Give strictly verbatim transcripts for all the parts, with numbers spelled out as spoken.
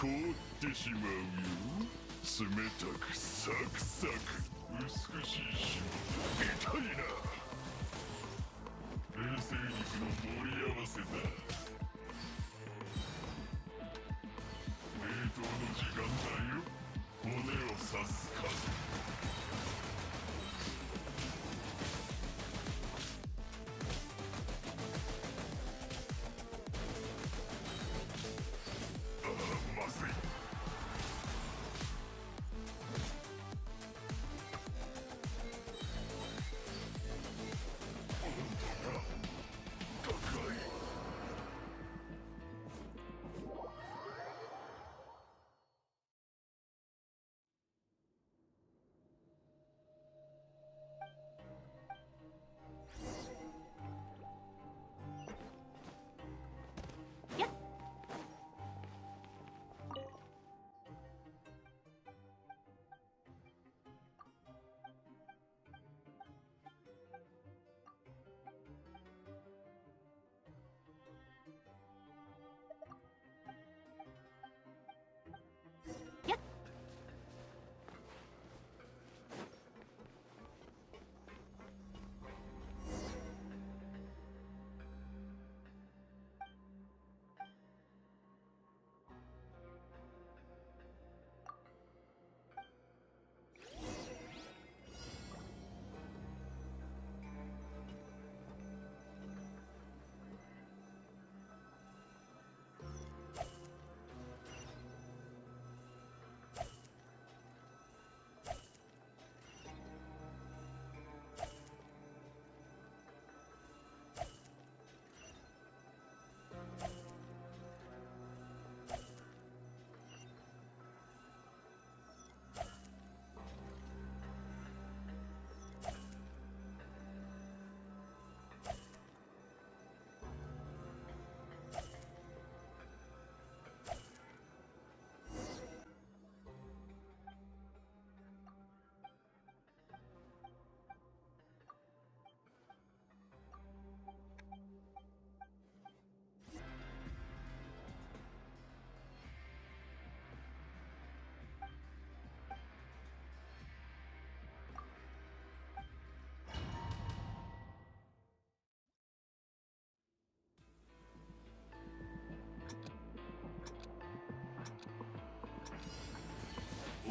凍ってしまうよ。冷たくサクサク美しいし痛いな。冷静肉の盛り合わせだ。冷凍の時間だよ。骨を刺す数。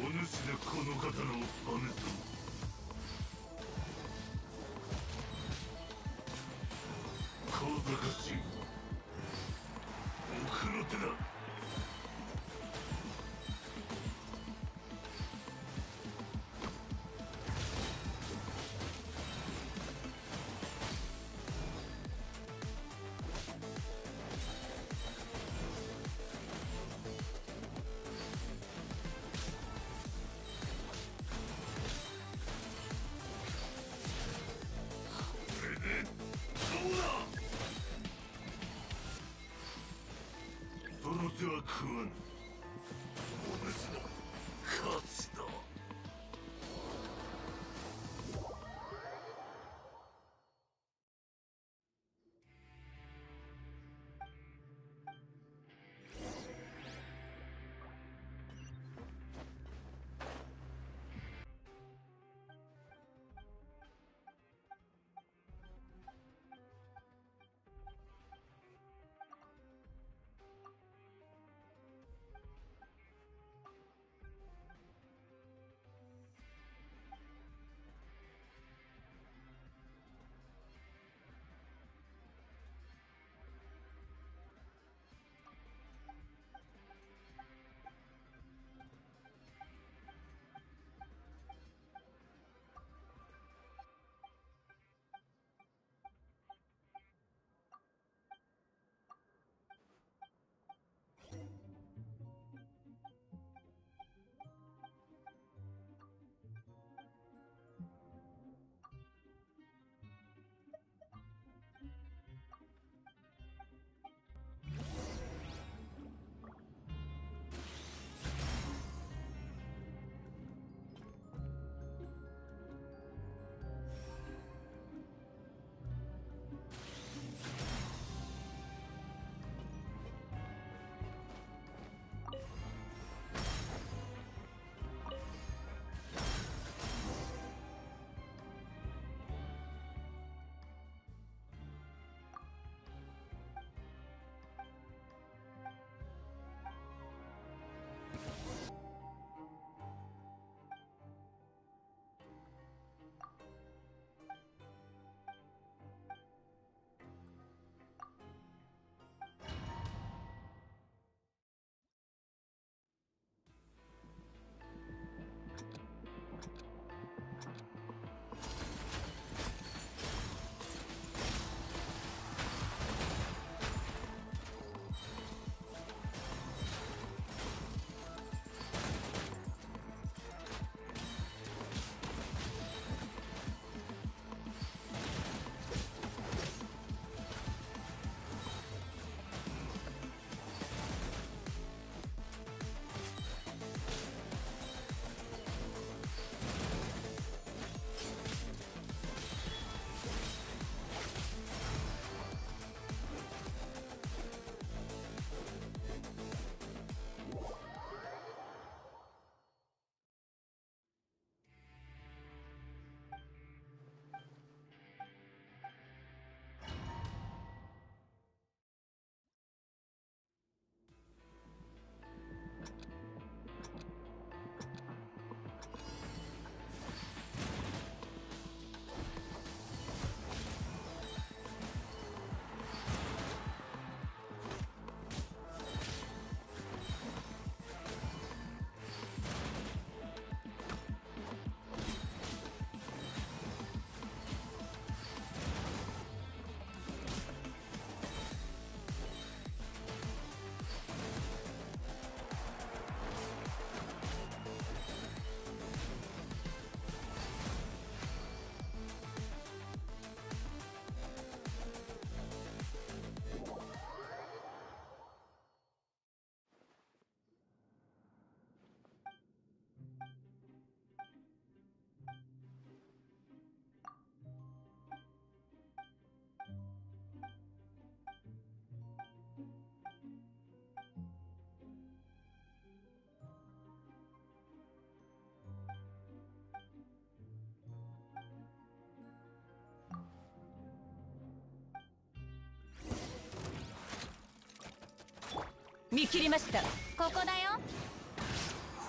お主でこの刀をはめた。小賢しい奥の手だ。見切りました。ここだよ。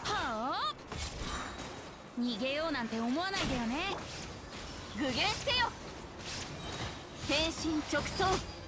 はあ、逃げようなんて思わないでよね。具現せよ、変身直走。